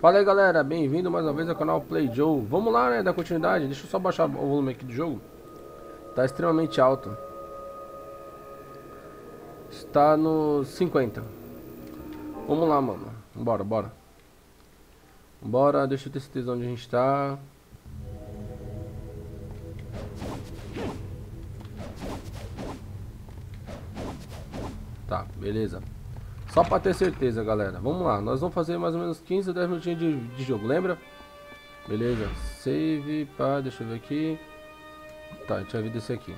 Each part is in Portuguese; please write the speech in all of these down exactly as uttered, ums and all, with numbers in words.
Fala aí galera, bem-vindo mais uma vez ao canal Play Joe. Vamos lá, né, da continuidade. Deixa eu só baixar o volume aqui do jogo. Tá extremamente alto. Está no cinquenta. Vamos lá, mano. Bora, bora. Bora, deixa eu ter certeza onde a gente tá. Tá, beleza. Só pra ter certeza, galera. Vamos lá. Nós vamos fazer mais ou menos quinze a dez minutinhos de, de jogo, lembra? Beleza. Save, pá, deixa eu ver aqui. Tá, deixa eu ver desse aqui.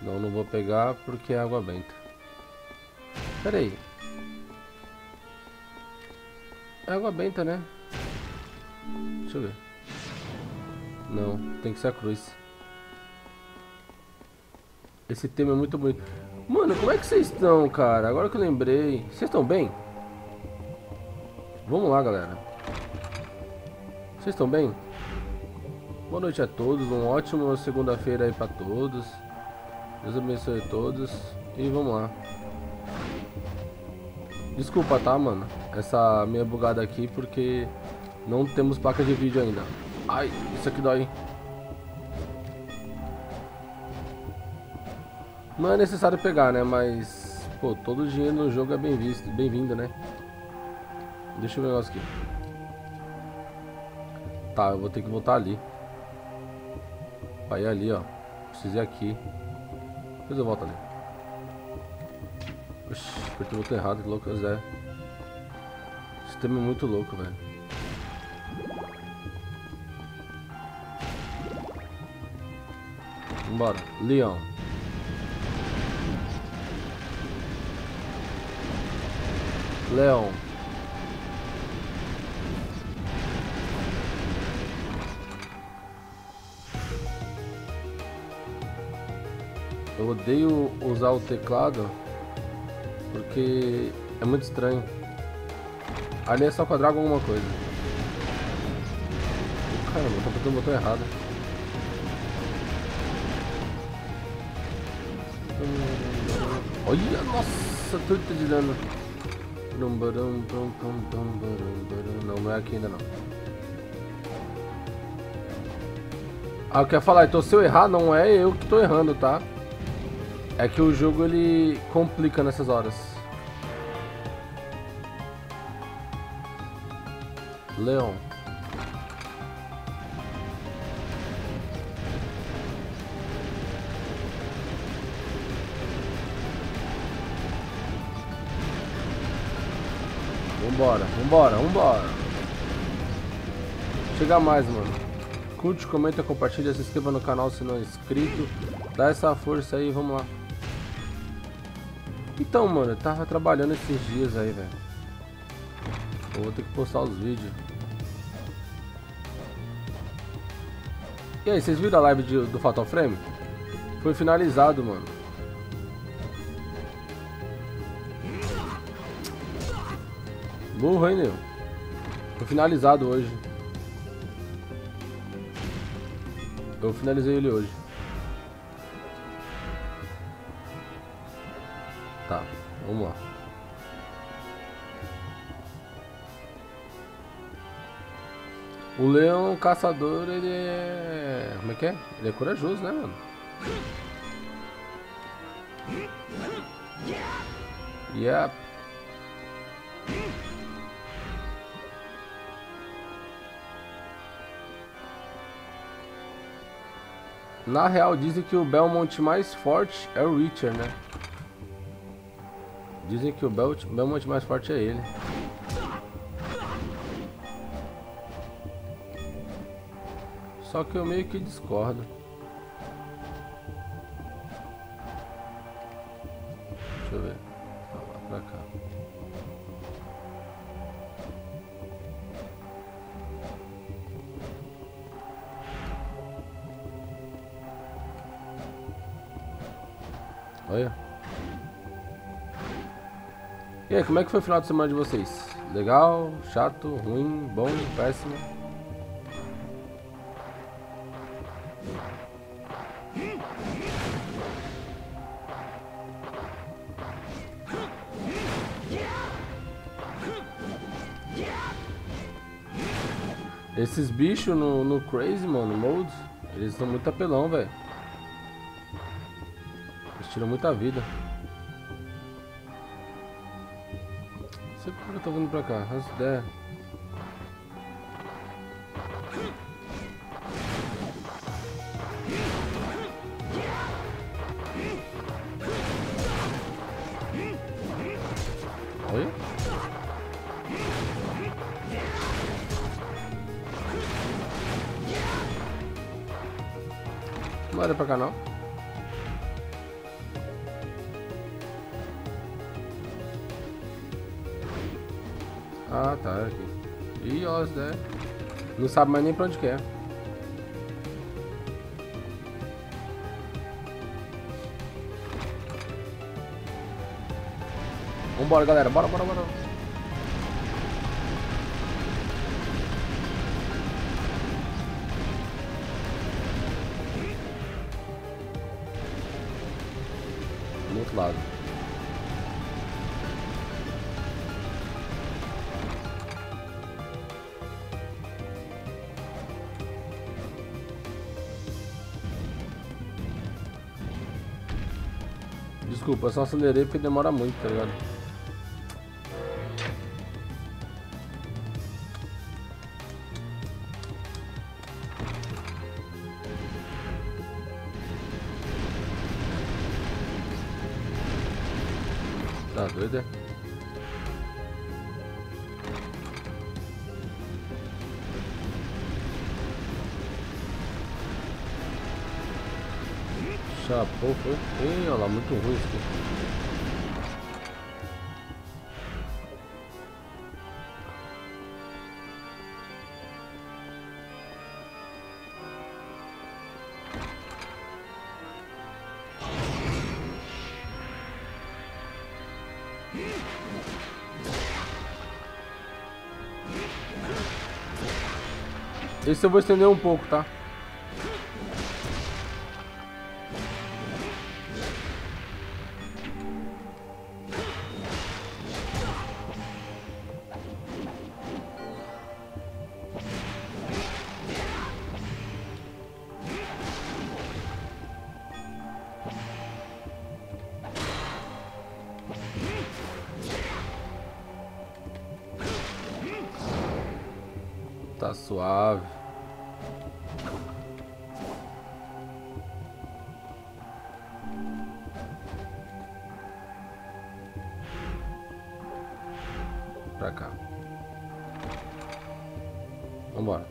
Não, não vou pegar porque é água benta. Pera aí. É água benta, né? Deixa eu ver. Não, tem que ser a cruz. Esse tema é muito bonito. Mano, como é que vocês estão, cara? Agora que eu lembrei. Vocês estão bem? Vamos lá, galera. Vocês estão bem? Boa noite a todos. Um ótimo segunda-feira aí pra todos. Deus abençoe a todos. E vamos lá. Desculpa, tá, mano? Essa minha bugada aqui, porque não temos placa de vídeo ainda. Ai, isso aqui dói, hein? Não é necessário pegar, né? Mas, pô, todo dinheiro no jogo é bem visto, bem-vindo, né? Deixa eu ver o negócio aqui. Tá, eu vou ter que voltar ali. Vai ali, ó. Preciso ir aqui. Depois eu volto ali. Oxi, apertei o botão errado, que louco, Zé. O sistema é muito louco, velho. Vambora. Leon. Leon. Eu odeio usar o teclado porque é muito estranho. Ali é só quadrar alguma coisa. Caramba, eu apertei o botão errado. Olha, nossa, tudo de dano. Não, não é aqui ainda não. Ah, eu quero falar, então se eu errar, não é eu que tô errando, tá? É que o jogo, ele complica nessas horas. Leon. Vambora, vambora, vambora. Chega mais, mano. Curte, comenta, compartilha, se inscreva no canal se não é inscrito. Dá essa força aí, vamos lá. Então, mano, eu tava trabalhando esses dias aí, velho. Eu vou ter que postar os vídeos. E aí, vocês viram a live de, do Fatal Frame? Foi finalizado, mano. Burro, hein, meu? Foi finalizado hoje. Eu finalizei ele hoje. Tá, vamos lá. O leão caçador, ele é... Como é que é? Ele é corajoso, né, mano? Yeah. Na real, dizem que o Belmont mais forte é o Richter, né? Dizem que o Belmont mais forte é ele. Só que eu meio que discordo. Deixa eu ver. Tá lá pra cá. Olha. E aí, como é que foi o final de semana de vocês? Legal? Chato? Ruim? Bom? Péssimo? Esses bichos no, no Crazy, mano, Mode, eles estão muito apelão, velho. Eles tiram muita vida. Não sei porque eu tô vindo pra cá, as ideias. Não era pra cá não. Ah, tá, é aqui. Ih, ó, isso daí. Não sabe mais nem pra onde quer. Vambora, galera. Bora, bora, bora. Do outro lado. Desculpa, eu só acelerei porque demora muito, tá ligado? Tá doido, é? Chapou, foi? Ih, olha lá, muito ruim isso aqui. Esse eu vou estender um pouco, tá? Tá suave. Pra cá. Vambora.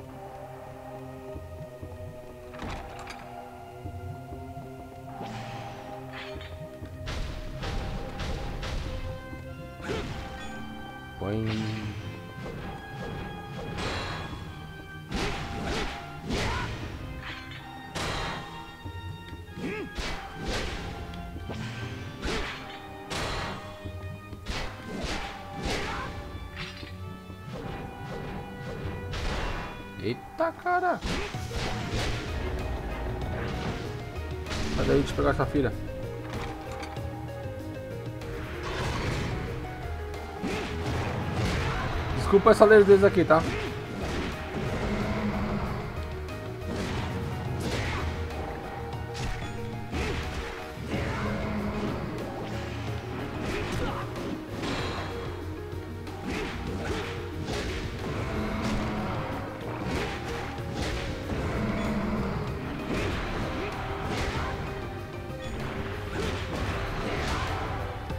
Põe... Eita, cara! Sai daí, deixa eu pegar essa filha. Desculpa essa lerdeza aqui, tá?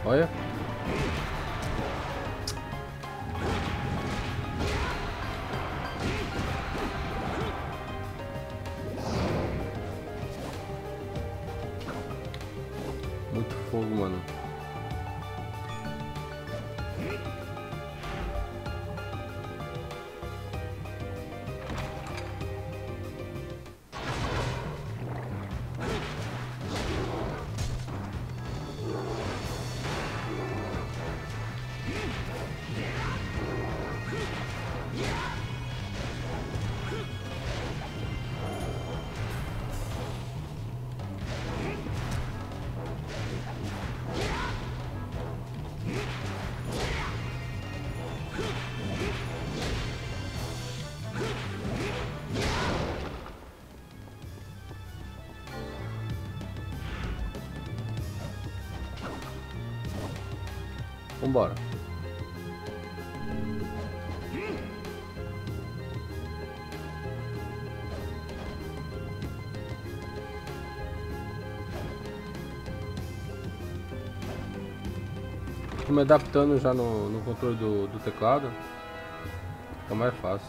Olha. Muito fogo, mano. Yeah. Vambora. Tô me adaptando já no, no controle do, do teclado. Fica mais fácil.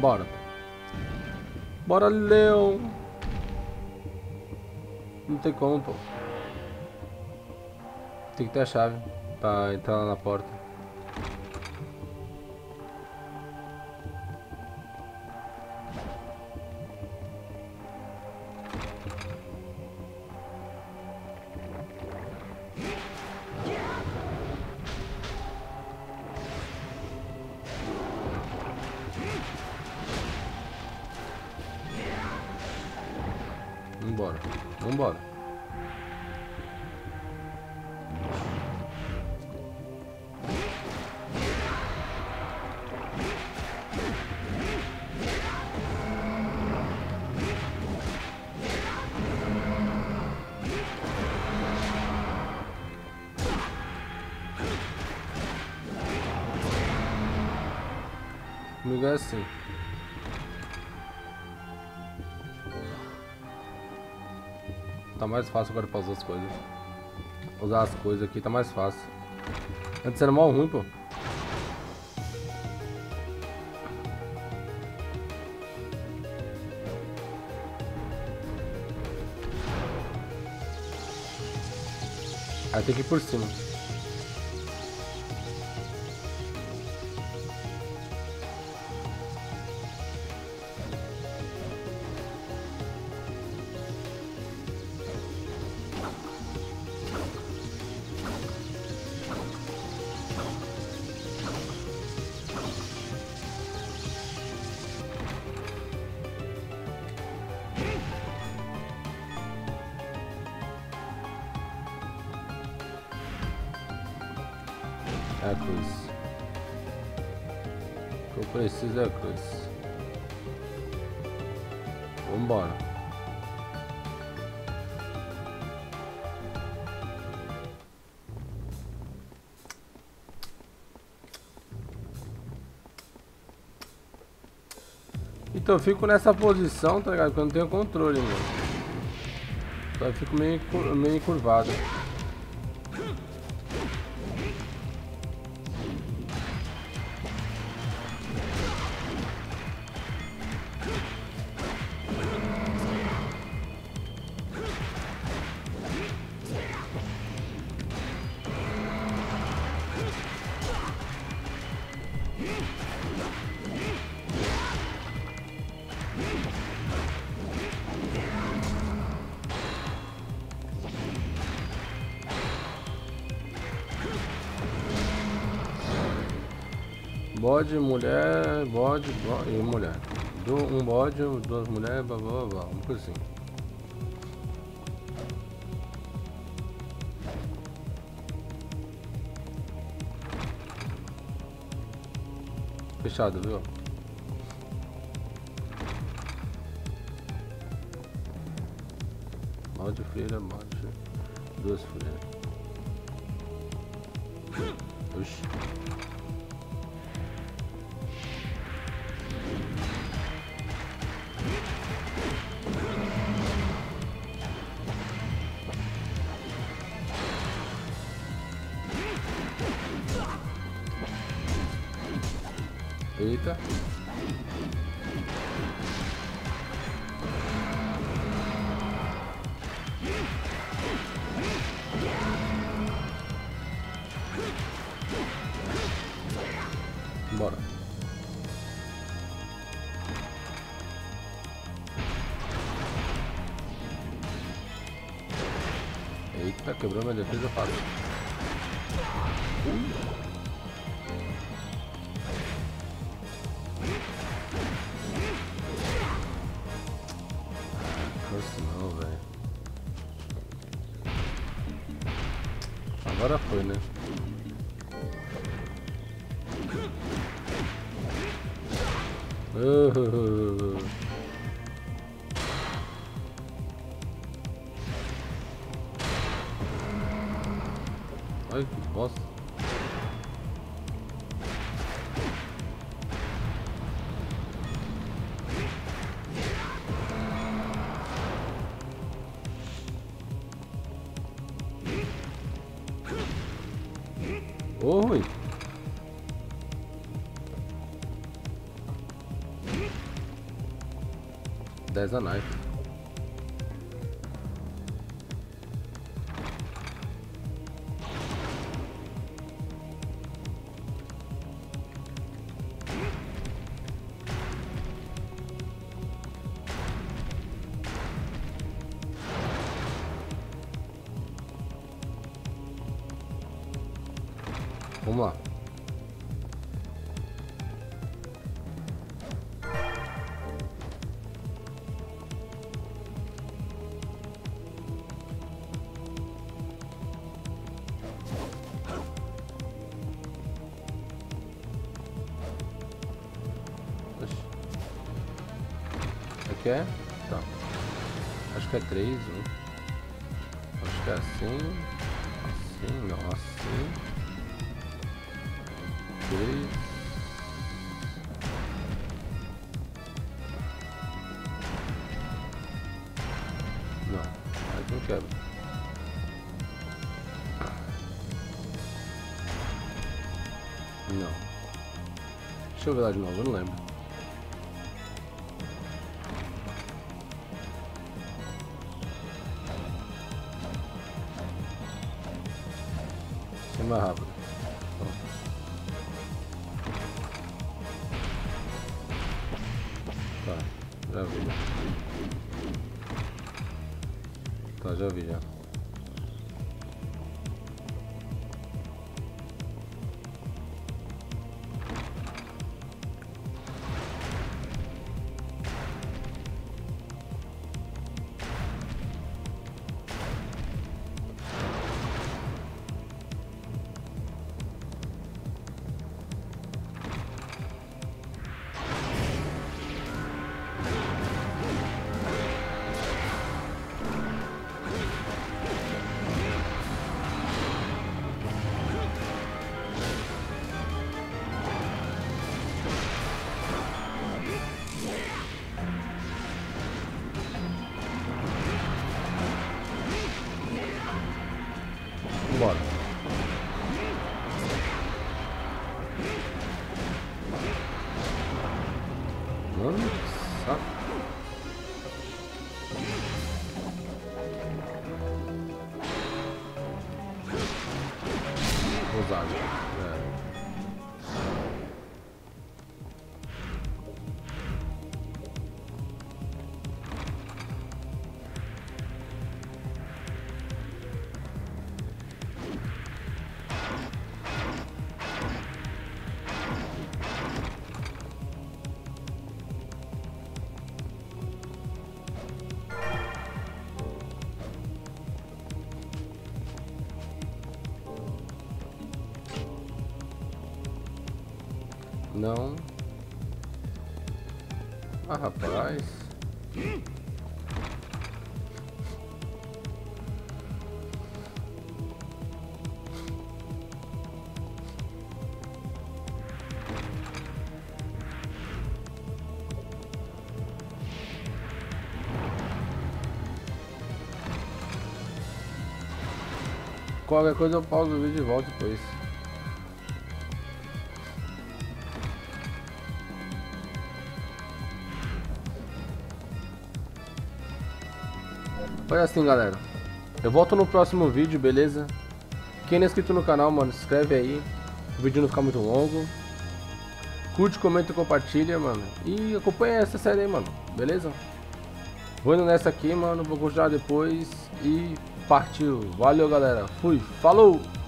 Bora. Bora, Leon. Não tem como, pô. Tem que ter a chave pra entrar lá na porta. Vambora, vambora. O lugar é assim. Tá mais fácil agora pra usar as coisas. Usar as coisas aqui tá mais fácil. Antes era mal ruim, pô. Aí tem que ir por cima. É a cruz. O que eu preciso é a cruz. Vambora. Então eu fico nessa posição, tá ligado? Porque eu não tenho controle, mano. Então eu fico meio, meio curvado. Bode, mulher, bode, bode e mulher. Do, um bode, duas mulheres, blá blá blá, uma coisa assim. Fechado, viu? Bode, freira, bode, duas freiras. Oxi. Eita. Bora. Eita, quebrou minha defesa fácil. Agora foi, né? Uh. Ai, que bosta. Oi. Dez a knife. Vamos lá. Aqui é? Tá. Acho que é três, um. Acho que é assim. Assim, não, assim. Não, aí não quebra. Não. Deixa eu ver lá de novo, eu não lembro. Isso é mais rápido. Já vi, já. Tá, já vi, já. Bora. Mano, saco. Ousado. É. Não. Ah, rapaz. Qualquer coisa eu pauso o vídeo e volto depois. Foi assim, galera. Eu volto no próximo vídeo, beleza? Quem não é inscrito no canal, mano, se inscreve aí. O vídeo não ficar muito longo. Curte, comenta e compartilha, mano. E acompanha essa série aí, mano. Beleza? Vou indo nessa aqui, mano. Vou continuar depois. E partiu. Valeu, galera. Fui. Falou!